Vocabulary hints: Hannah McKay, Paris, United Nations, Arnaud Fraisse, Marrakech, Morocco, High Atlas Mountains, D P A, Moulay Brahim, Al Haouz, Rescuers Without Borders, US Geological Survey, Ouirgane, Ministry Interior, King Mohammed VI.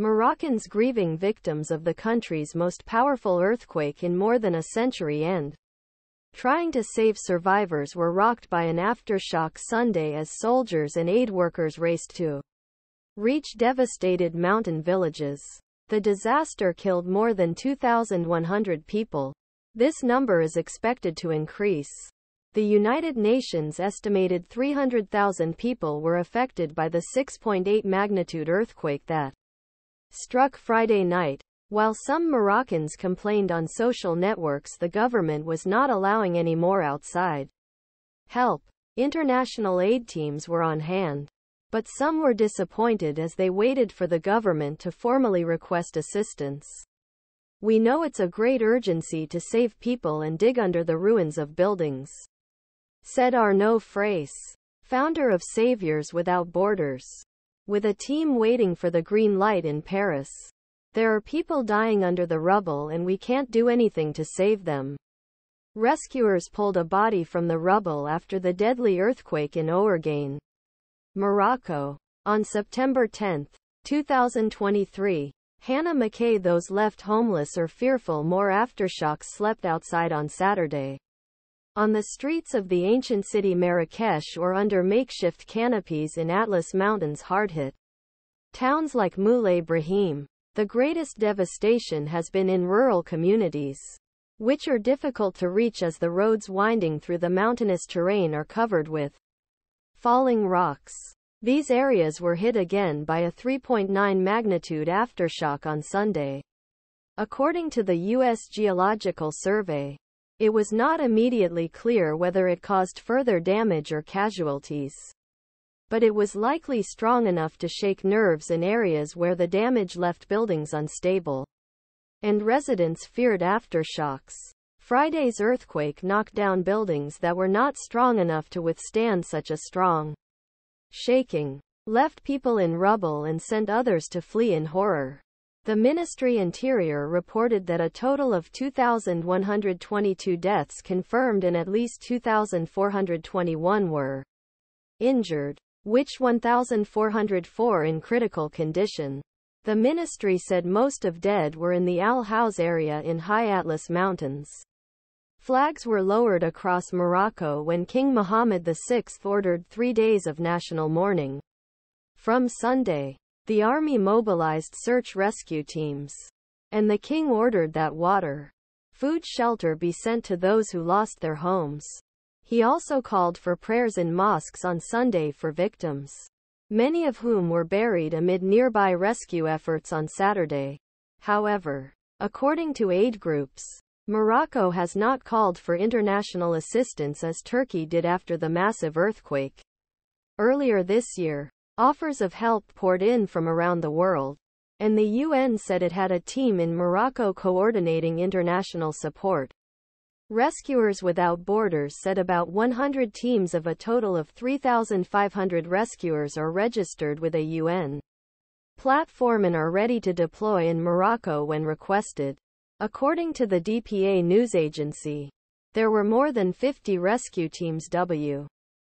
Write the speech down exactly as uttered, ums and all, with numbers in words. Moroccans grieving victims of the country's most powerful earthquake in more than a century and trying to save survivors were rocked by an aftershock Sunday as soldiers and aid workers raced to reach devastated mountain villages. The disaster killed more than two thousand one hundred people. This number is expected to increase. The United Nations estimated three hundred thousand people were affected by the six point eight magnitude earthquake that struck Friday night. While some Moroccans complained on social networks the government was not allowing any more outside help, international aid teams were on hand. But some were disappointed as they waited for the government to formally request assistance. "We know it's a great urgency to save people and dig under the ruins of buildings," said Arnaud Fraisse, founder of Rescuers Without Borders. "With a team waiting for the green light in Paris, there are people dying under the rubble and we can't do anything to save them." Rescuers pulled a body from the rubble after the deadly earthquake in Ouirgane, Morocco, on September tenth two thousand twenty-three, Hannah McKay. Those left homeless or fearful more aftershocks slept outside on Saturday, on the streets of the ancient city Marrakech or under makeshift canopies in Atlas Mountains hard-hit towns like Moulay Brahim. The greatest devastation has been in rural communities, which are difficult to reach as the roads winding through the mountainous terrain are covered with falling rocks. These areas were hit again by a three point nine magnitude aftershock on Sunday. According to the U S Geological Survey, it was not immediately clear whether it caused further damage or casualties, but it was likely strong enough to shake nerves in areas where the damage left buildings unstable and residents feared aftershocks. Friday's earthquake knocked down buildings that were not strong enough to withstand such a strong shaking, left people in rubble and sent others to flee in horror. The Ministry Interior reported that a total of two thousand one hundred twenty-two deaths confirmed and at least two thousand four hundred twenty-one were injured, which one thousand four hundred four in critical condition. The ministry said most of dead were in the Al Haouz area in High Atlas Mountains. Flags were lowered across Morocco when King Mohammed the sixth ordered three days of national mourning. From Sunday, the army mobilized search-rescue teams, and the king ordered that water, food, shelter be sent to those who lost their homes. He also called for prayers in mosques on Sunday for victims, many of whom were buried amid nearby rescue efforts on Saturday. However, according to aid groups, Morocco has not called for international assistance as Turkey did after the massive earthquake. Earlier this year, offers of help poured in from around the world, and the U N said it had a team in Morocco coordinating international support. Rescuers Without Borders said about one hundred teams of a total of three thousand five hundred rescuers are registered with a U N platform and are ready to deploy in Morocco when requested. According to the D P A news agency, there were more than fifty rescue teams W